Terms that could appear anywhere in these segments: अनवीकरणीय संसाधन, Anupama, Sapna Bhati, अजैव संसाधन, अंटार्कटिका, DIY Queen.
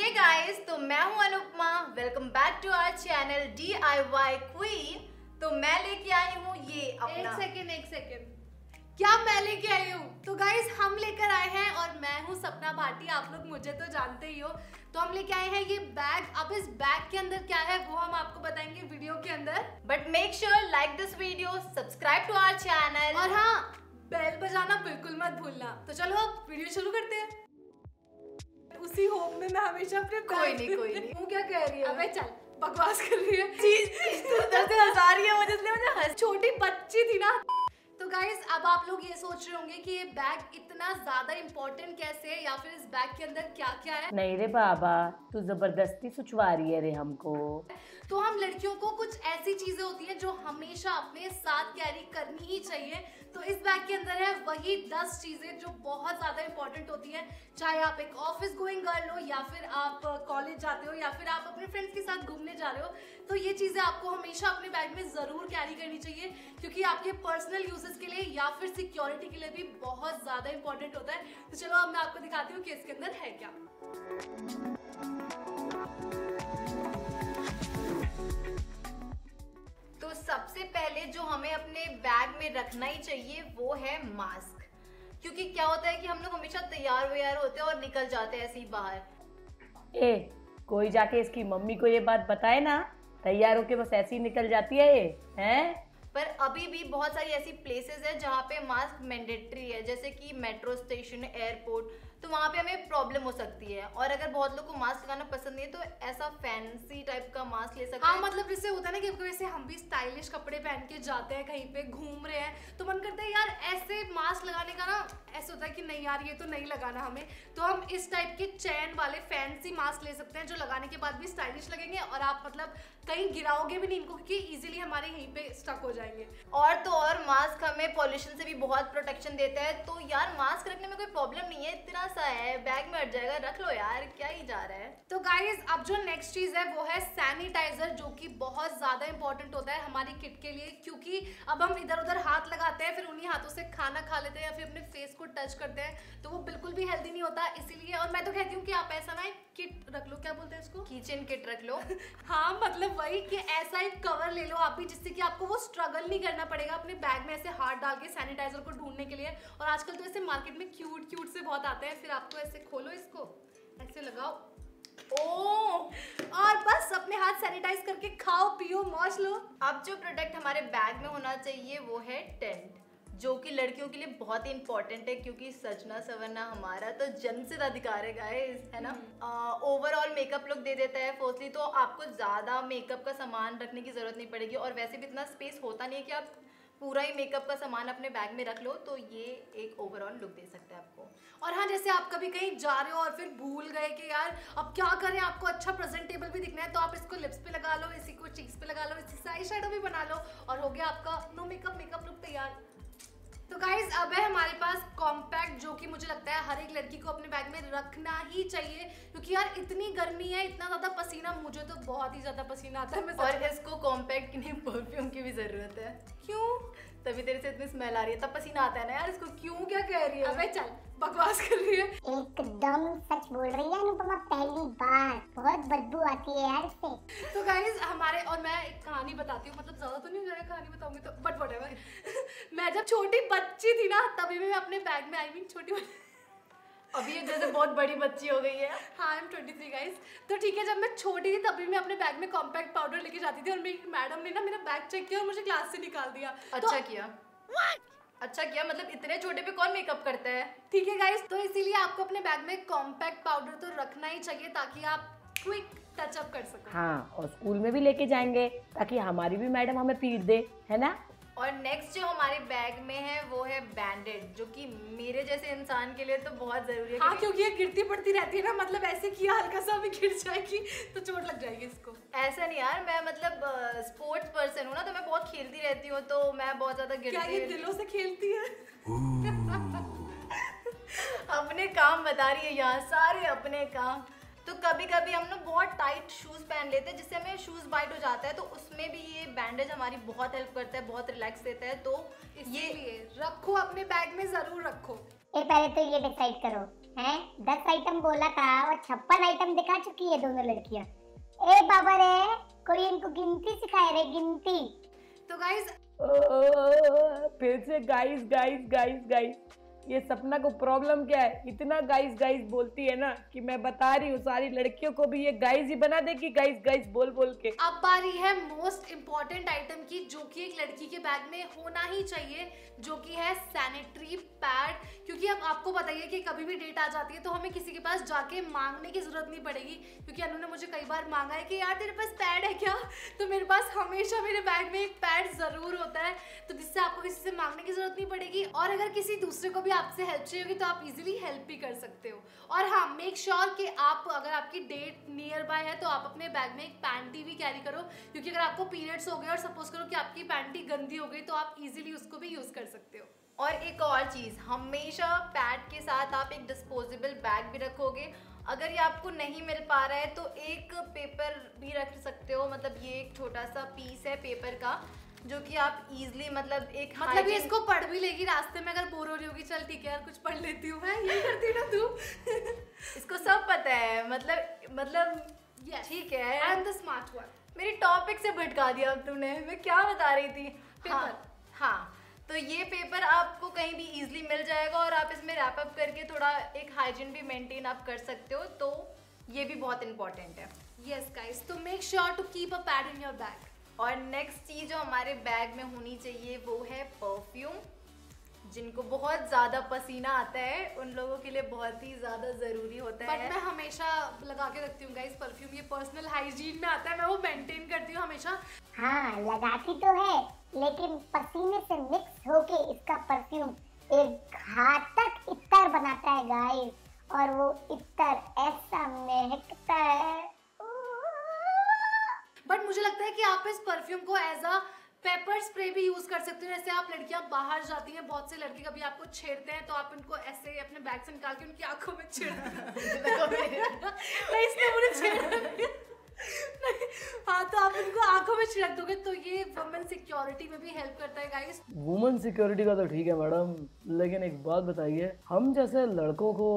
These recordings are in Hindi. हे गाइस, तो मैं हूं Anupama. Welcome back to our channel DIY Queen। तो मैं लेके आई हूं ये अपना एक सेकंड क्या मैं लेके आई हूं। तो गाइस, हम लेकर आए हैं और मैं हूं सपना भाटी। आप लोग मुझे तो जानते ही हो। तो हम लेके आए हैं ये बैग। अब इस बैग के अंदर क्या है वो हम आपको बताएंगे वीडियो के अंदर। But make sure like this video, subscribe to our channel और हाँ, बेल बजाना बिल्कुल मत भूलना। तो चलो अब वीडियो शुरू करते हैं। उसी होप में मैं हमेशा अपने कोई नहीं तू क्या कह रही है? अबे चल, बकवास कर रही है। चीज तो हंसा रही है वो, जिसने मैंने छोटी बच्ची थी ना। तो गाइस, अब आप लोग ये सोच रहे होंगे कि ये बैग इतना ज्यादा इम्पोर्टेंट कैसे है या फिर इस बैग के अंदर क्या क्या है। नहीं रे बाबा, तू जबरदस्ती सुचवा रही है रे हमको। तो हम लड़कियों को कुछ ऐसी चीजें होती हैं जो हमेशा अपने साथ कैरी करनी ही चाहिए। तो इस बैग के अंदर है वही 10 चीजें जो बहुत ज्यादा इम्पोर्टेंट होती हैं, चाहे आप एक ऑफिस गोइंग गर्ल हो या फिर आप कॉलेज जाते हो या फिर आप अपने फ्रेंड्स के साथ घूमने जा रहे हो। तो ये चीजें आपको हमेशा अपने बैग में जरूर कैरी करनी चाहिए, क्योंकि आपके पर्सनल यूजेस के लिए या फिर सिक्योरिटी के लिए भी बहुत ज्यादा इंपॉर्टेंट होता है। तो चलो अब मैं आपको दिखाती हूँ कि इसके अंदर है क्या। तो सबसे पहले जो हमें अपने बैग में रखना ही चाहिए वो है मास्क, क्योंकि क्या होता है कि हम लोग हमेशा तैयार व्यार होते हैं और निकल जाते हैं ऐसे ही बाहर। कोई जाके इसकी मम्मी को ये बात बताए ना, तैयार होके बस ऐसे ही निकल जाती है ये, हैं? पर अभी भी बहुत सारी ऐसी प्लेसेस है जहाँ पे मास्क मैंडेटरी है, जैसे कि मेट्रो स्टेशन, एयरपोर्ट। तो वहाँ पे हमें प्रॉब्लम हो सकती है। और अगर बहुत लोग को मास्क लगाना पसंद नहीं है तो ऐसा फैंसी टाइप का मास्क ले सकते हैं। हाँ, मतलब जैसे होता है ना कि वैसे हम भी स्टाइलिश कपड़े पहन के जाते हैं, कहीं पे घूम रहे हैं तो मन करता है यार ऐसे मास्क लगाने का, ना ऐसा होता है कि नहीं यार ये तो नहीं लगाना हमें। तो हम इस टाइप के चैन वाले फैंसी मास्क ले सकते हैं जो लगाने के बाद भी स्टाइलिश लगेंगे और आप मतलब कहीं गिराओगे भी नहीं इनको, क्योंकि ईजिली हमारे यहीं पे स्टक हो जाएंगे। और तो और मास्क हमें पॉल्यूशन से भी बहुत प्रोटेक्शन देता है। तो यार मास्क रखने में कोई प्रॉब्लम नहीं है, इतना सा है, बैग में अट जाएगा, रख लो यार, क्या ही जा रहा है। तो गाइज, अब जो नेक्स्ट चीज है वो है सैनिटाइजर, जो कि बहुत ज्यादा इंपॉर्टेंट होता है हमारी किट के लिए, क्योंकि अब हम इधर उधर हाथ लगाते हैं, फिर उन्हीं हाथों से खाना खा लेते हैं या फिर अपने फेस को टच करते हैं, तो वो बिल्कुल भी हेल्दी नहीं होता। इसीलिए और मैं तो कहती हूँ कि आप ऐसा ना किट रख लो, क्या बोलते हैं इसको, किचन किट रख लो। हाँ, मतलब वही कि ऐसा एक कवर ले लो आप भी, जिससे कि आपको वो स्ट्रगल नहीं करना पड़ेगा अपने बैग में ऐसे हाथ डाल के सैनिटाइजर को ढूंढने के लिए। और आजकल तो ऐसे मार्केट में क्यूट क्यूट से बहुत आते हैं। फिर आपको ऐसे खोलो, इसको ऐसे लगाओ, ओ, और बस अपने हाथ सैनिटाइज करके खाओ पियो मौज लो। अब जो प्रोडक्ट हमारे बैग में होना चाहिए वो है टेंट, जो कि लड़कियों के लिए बहुत ही इंपॉर्टेंट है, क्योंकि सजना सवरना हमारा तो जन्म से अधिकार है गाइस, है ना। ओवरऑल मेकअप लुक दे देता है फोर्सली, तो आपको ज़्यादा मेकअप का सामान रखने की ज़रूरत नहीं पड़ेगी। और वैसे भी इतना स्पेस होता नहीं है कि आप पूरा ही मेकअप का सामान अपने बैग में रख लो, तो ये एक ओवरऑल लुक दे सकता है आपको। और हाँ, जैसे आप कभी कहीं जा रहे हो और फिर भूल गए कि यार अब क्या करें, आपको अच्छा प्रेजेंटेबल भी दिखना है, तो आप इसको लिप्स पे लगा लो, इसी को चीक्स पे लगा लो, इसी से आई शेडो भी बना लो, और हो गया आपका नो मेकअप लुक तैयार। तो गाइज, अब है हमारे पास कॉम्पैक्ट, जो कि मुझे लगता है हर एक लड़की को अपने बैग में रखना ही चाहिए, क्योंकि यार इतनी गर्मी है, इतना ज़्यादा पसीना, मुझे तो बहुत ही ज़्यादा पसीना आता है। मैं और इसको कॉम्पैक्ट की नहीं, परफ्यूम की भी ज़रूरत है। क्यों? तभी तेरे से इतनी स्मेल आ रही है, तब पसीना आता है ना यार। इसको क्यों, क्या कह रही है? अबे चल, बकवास कर रही है। एकदम सच बोल रही है अनुपमा, पहली बार बहुत बदबू आती है यार इससे। तो गाइस, हमारे और मैं एक कहानी बताती हूँ, मतलब ज्यादा तो नहीं हो जाएगा कहानी बताऊंगी तो, बट व्हाटएवर। मैं जब छोटी बच्ची थी ना, तभी मैं अपने बैग में, आई मीन छोटी, अभी ये जैसे बहुत बड़ी बच्ची हो गई है। हाँ, आई एम 23 गाइस। तो ठीक है, जब मैं छोटी थी तभी मैं अपने बैग में कॉम्पैक्ट पाउडर लेके जाती थी, और मेरी मैडम ने ना मेरा बैग चेक किया और मुझे क्लास से निकाल दिया। अच्छा किया, अच्छा किया, मतलब इतने छोटे पे कौन मेकअप करता है। ठीक है गाइस, तो इसीलिए आपको अपने बैग में कॉम्पैक्ट पाउडर तो रखना ही चाहिए, ताकि आप क्विक टचअप कर सको। हाँ, और स्कूल में भी लेके जाएंगे ताकि हमारी भी मैडम हमें पीट दे, है ना। और नेक्स्ट जो हमारे बैग में है वो है बैंडेड, जो कि मेरे जैसे इंसान के लिए तो बहुत जरूरी है। हाँ, क्योंकि ये गिरती पड़ती रहती है ना, मतलब ऐसे किया हल्का सा भी गिर जाएगी तो चोट लग जाएगी इसको। ऐसा नहीं यार, मैं मतलब स्पोर्ट्स पर्सन हूँ ना, तो मैं बहुत खेलती रहती हूँ, तो मैं बहुत ज्यादा गिरती हूँ। क्या ये दिलों से खेलती है? अपने काम बता रही है यहाँ, सारे अपने काम। तो कभी कभी हम लोग बहुत टाइट शूज़ पहन लेते हैं, जिससे हमें शूज़ बाइट हो जाता है, तो उसमें भी ये बैंडेज हमारी बहुत हेल्प करता है, बहुत रिलैक्स देता है। तो ये रखो अपने बैग में, जरूर रखो। पहले तो ये डिसाइड करो हैं 10 आइटम बोला था और 56 आइटम दिखा चुकी है दोनों लड़कियां। ए बाबा रे, कोई इनको गिनती सिखाए रे, गिनती। तो गाइस फिर से गाइस ये सपना को प्रॉब्लम क्या है, इतना गाइस गाइस बोलती है ना कि मैं बता रही हूँ सारी लड़कियों को भी ये गाइस ही बना देगी गाइस गाइस बोल के। अब बारी है मोस्ट इम्पोर्टेंट आइटम की, जो कि एक लड़की के बैग में होना ही चाहिए, जो कि है सैनिटरी पैड। क्योंकि अब आपको बताइए कि कभी भी डेट आ जाती है तो हमें किसी के पास जाके मांगने की जरूरत नहीं पड़ेगी, क्योंकि उन्होंने मुझे कई बार मांगा है कि यार तेरे पास पैड है क्या, तो मेरे पास हमेशा मेरे बैग में एक पैड जरूर होता है, तो जिससे आपको किसी से मांगने की जरूरत नहीं पड़ेगी। और अगर किसी दूसरे को भी आपसे हेल्प चाहिए होगी तो आप इजीली हेल्प भी कर सकते हो। और हाँ, मेक श्योर कि आप, अगर आपकी डेट नियर बाय है तो आप अपने बैग में एक पैंटी भी कैरी करो, क्योंकि अगर आपको पीरियड्स हो गए और सपोज करो कि आपकी पैंटी गंदी हो गई तो आप इजीली उसको भी यूज कर सकते हो। और एक और चीज, हमेशा पैड के साथ आप एक डिस्पोजेबल बैग भी रखोगे। अगर ये आपको नहीं मिल पा रहा है तो एक पेपर भी रख सकते हो, मतलब ये एक छोटा सा पीस है पेपर का जो कि आप इजीली, मतलब एक मतलब ये इसको पढ़ भी लेगी रास्ते में, अगर बोर हो रही होगी चल ठीक है यार कुछ पढ़ लेती हूँ मैं, ये करती ना तू इसको सब पता है, मतलब ठीक है। I am the smart one. मेरी टॉपिक से भटका दिया तुमने, मैं क्या बता रही थी? पेपर। हाँ, तो ये पेपर आपको कहीं भी इजीली मिल जाएगा और आप इसमें रैप अप करके थोड़ा एक हाइजीन भी मेंटेन आप कर सकते हो, तो ये भी बहुत इंपॉर्टेंट है। यस गाइस, तो make sure to keep a pad in your bag. और नेक्स्ट चीज़ जो हमारे बैग में होनी चाहिए वो है परफ्यूम। जिनको बहुत ज़्यादा पसीना आता है उन लोगों के लिए बहुत ही ज़्यादा ज़रूरी होता है। बट मैं हमेशा लगा के रखती हूँ गाइस परफ्यूम, ये पर्सनल हाइजीन में आता है, मैं वो मेंटेन करती हूँ हमेशा। हाँ, लगाती तो है लेकिन पसीने से मिक्स होके इसका परफ्यूम एक घातक इत्तर बनाता है गाइस, और वो इत्तर ऐसा महकता है। बट मुझे लगता है कि आप इस परफ्यूम को एज अ पेपर स्प्रे भी यूज कर सकते हो। जैसे आप लड़कियां बाहर जाती हैं, बहुत से लड़के कभी आपको छेड़ते हैं तो आप इनको ऐसे अपने बैग से निकाल के उनकी आंखों में छेड़ इसने हाँ, तो आप इनको आंखों में छिड़क दोगे तो ये वुमेन सिक्योरिटी में भी हेल्प करता है गाइस। वुमेन सिक्योरिटी का तो ठीक है मैडम, लेकिन एक बात बताइए, हम जैसे लड़कों को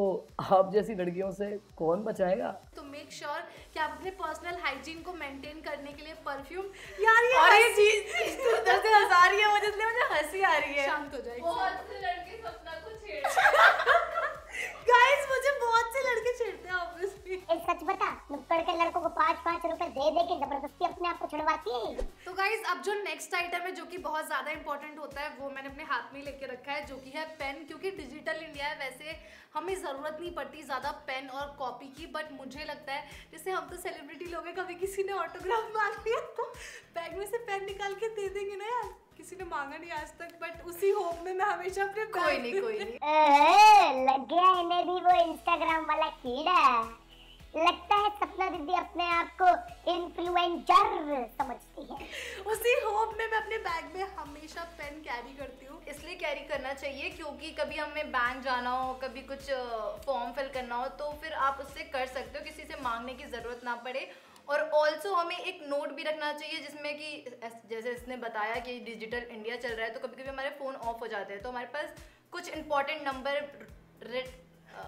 आप जैसी लड़कियों से कौन बचाएगा? तो मेक श्योर कि आप अपने पर्सनल हाइजीन को मेंटेन करने के लिए परफ्यूम, यार ये चीज तो 10,000 है, मुझे हंसी आ रही है। शांत हो जाएगी। बहुत से लड़के सपना को छेड़ते गाइस, मुझे बहुत से लड़के छेड़ते हैं ऑब्वियसली। एक सच बता, नुक्कड़ के लड़कों को 5-5 रुपए दे के जबरदस्ती अपने आप को छुड़वाती है। तो गाइस, अब जो नेक्स्ट आइटम है जो कि बहुत ज्यादा इंपॉर्टेंट होता है वो मैंने अपने हाथ में लेके रखा है, जो कि है पेन। क्योंकि डिजिटल इंडिया है, वैसे हमें जरूरत नहीं पड़ती ज्यादा पेन और कॉपी की, बट मुझे लगता है जैसे हम तो सेलिब्रिटी लोग हैं, कभी किसी ने ऑटोग्राफ मांग लिया तो बैग में से पेन निकाल के दे देंगे ना यार। किसी ने मांगा नहीं आज तक, बट उसी होप में मैं हमेशा अपने कोई नहीं लग गया इन्हें भी वो इंस्टाग्राम वाला कीड़ा। लगता है सपना दीदी अपने आप को इन्फ्लुएंसर समझती है। उसी होप में मैं अपने बैग में हमेशा पेन कैरी करती हूँ। इसलिए कैरी करना चाहिए क्योंकि कभी हमें बैंक जाना हो, कभी कुछ फॉर्म फिल करना हो तो फिर आप उससे कर सकते हो, किसी से मांगने की ज़रूरत ना पड़े। और ऑल्सो हमें एक नोट भी रखना चाहिए जिसमें कि जैसे इसने बताया कि डिजिटल इंडिया चल रहा है तो कभी कभी हमारे फ़ोन ऑफ हो जाते हैं, तो हमारे पास कुछ इंपॉर्टेंट नंबर,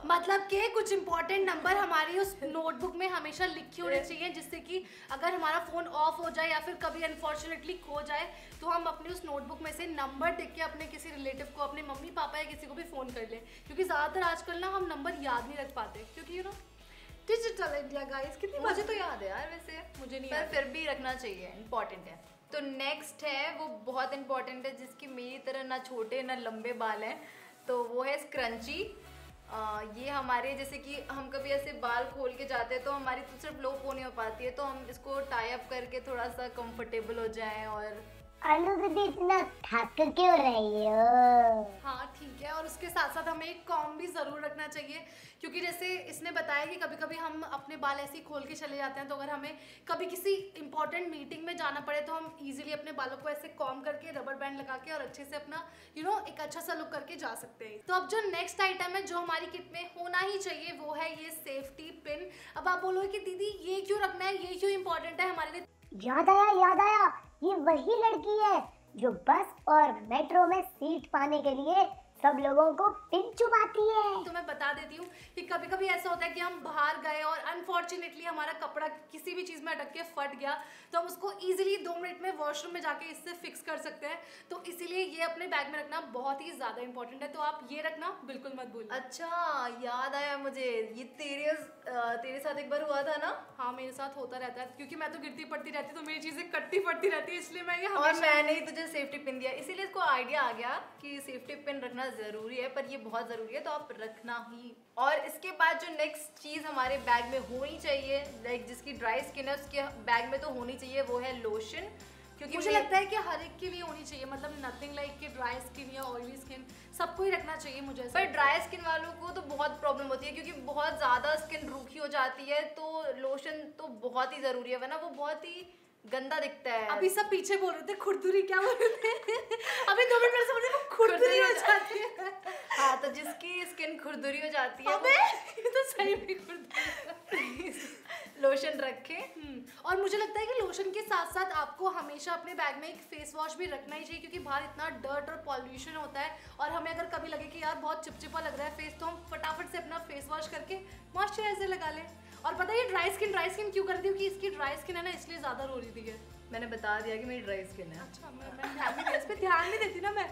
मतलब के कुछ इंपॉर्टेंट नंबर हमारी उस नोटबुक में हमेशा लिखे होने चाहिए, जिससे कि अगर हमारा फ़ोन ऑफ हो जाए या फिर कभी अनफॉर्चुनेटली खो जाए तो हम अपने उस नोटबुक में से नंबर देख के अपने किसी रिलेटिव को, अपने मम्मी पापा या किसी को भी फ़ोन कर लें। क्योंकि ज़्यादातर आजकल ना हम नंबर याद नहीं रख पाते, क्योंकि you know digital India guys. कितनी मुझे तो याद है यार, वैसे मुझे नहीं, पर फिर भी रखना चाहिए, इंपॉर्टेंट है। तो नेक्स्ट है, वो बहुत इंपॉर्टेंट है, जिसकी मेरी तरह ना छोटे ना लंबे बाल हैं, तो वो है स्क्रंची। ये हमारे, जैसे कि हम कभी ऐसे बाल खोल के जाते हैं तो हमारी तो सिर्फ लोप होने हो पाती है, तो हम इसको टाई अप करके थोड़ा सा कंफर्टेबल हो जाए। और अनु दीदी इतना थक क्यों रही हो? हाँ ठीक है। और उसके साथ साथ हमें एक कॉम भी ज़रूर रखना चाहिए, क्योंकि जैसे इसने बताया कि कभी कभी हम अपने बाल ऐसे ही खोल के चले जाते हैं, तो अगर हमें कभी किसी इंपॉर्टेंट मीटिंग में जाना पड़े तो हम इजीली अपने बालों को ऐसे कॉम करके, रबर बैंड लगा के और अच्छे से अपना एक अच्छा सा लुक करके जा सकते हैं। तो अब जो नेक्स्ट आइटम है जो हमारी किट में होना ही चाहिए वो है ये सेफ्टी पिन। अब आप बोलोगे कि दीदी ये क्यों रखना है, ये क्यों इंपॉर्टेंट है हमारे लिए? याद आया, ये वही लड़की है जो बस और मेट्रो में सीट पाने के लिए सब लोगों को पिन चुभाती है। तो मैं बता देती हूँ कि कभी कभी ऐसा होता है कि हम बाहर गए और अनफॉर्चुनेटली हमारा कपड़ा किसी भी चीज़ में अटक के फट गया, तो हम उसको ईजिली 2 मिनट में वॉशरूम में जाके इससे फिक्स कर सकते हैं। तो इसीलिए ये अपने बैग में रखना बहुत ही ज़्यादा इंपॉर्टेंट है, तो आप ये रखना बिल्कुल मत भूलना। अच्छा याद आया मुझे, ये तेरे साथ एक बार हुआ था ना? हाँ मेरे साथ होता रहता है, क्योंकि मैं तो गिरती पड़ती रहती हूँ तो मेरी चीज़ें कटती फटती रहती है, इसलिए मैं और मैंने तुझे सेफ्टी पिन दिया, इसीलिए इसको आइडिया आ गया कि सेफ्टी पिन रखना जरूरी है, पर ये बहुत जरूरी है तो आप रखना ही। और इसके बाद जो नेक्स्ट चीज़ हमारे बैग में होनी चाहिए, लाइक जिसकी ड्राई स्किन है उसके बैग में तो होनी चाहिए, वो है लोशन। क्योंकि मुझे लगता है कि हर एक की भी होनी चाहिए, मतलब नथिंग लाइक कि ड्राई स्किन या ऑयली स्किन सबको ही रखना चाहिए मुझे। पर ड्राई स्किन वालों को तो बहुत प्रॉब्लम होती है, क्योंकि बहुत ज़्यादा स्किन रूखी हो जाती है, तो लोशन तो बहुत ही ज़रूरी है, वरना वो बहुत ही गंदा दिखता है। अभी सब पीछे बोल रहे थे खुरदुरी, क्या बोल रहे थे अभी 2 मिनट में समझ रहे वो खुरदुरी हो जाती है। हाँ तो जिसकी स्किन खुरदुरी हो जाती है वो तो सही भी खुरदुरी लोशन रखें। और मुझे लगता है कि लोशन के साथ साथ आपको हमेशा अपने बैग में एक फेस वॉश भी रखना ही चाहिए, क्योंकि बाहर इतना डर्ट और पॉल्यूशन होता है, और हमें अगर कभी लगे कि यार बहुत चिपचिपा लग रहा है फेस, तो हम फटाफट से अपना फेस वॉश करके मॉइस्चराइजर लगा लें। और पता है ये ड्राई स्किन क्यों करती हूँ कि इसकी ड्राई स्किन है ना, इसलिए ज़्यादा रो रही थी। मैंने बता दिया कि मेरी ड्राई स्किन है। अच्छा मैं इस पर ध्यान नहीं देती ना मैं,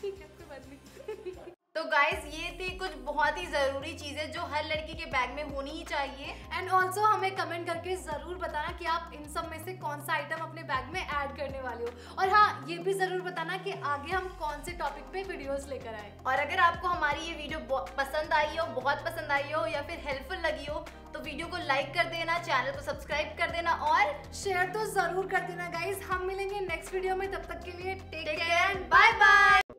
ठीक है कोई बात नहीं। तो गाइस ये थी कुछ बहुत ही ज़रूरी चीज़ें जो हर लड़की के बैग में होनी ही चाहिए। एंड ऑल्सो हमें कमेंट करके ज़रूर बताना कि आप इन सब में से कौन सा आइटम अपने बैग में ऐड करने वाले हो। और हाँ ये भी ज़रूर बताना कि आगे हम कौन से टॉपिक पे वीडियोस लेकर आए। और अगर आपको हमारी ये वीडियो पसंद आई हो, बहुत पसंद आई हो या फिर हेल्पफुल लगी हो, तो वीडियो को लाइक कर देना, चैनल को सब्सक्राइब कर देना और शेयर तो ज़रूर कर देना गाइज। हम मिलेंगे नेक्स्ट वीडियो में, तब तक के लिए take care and bye bye.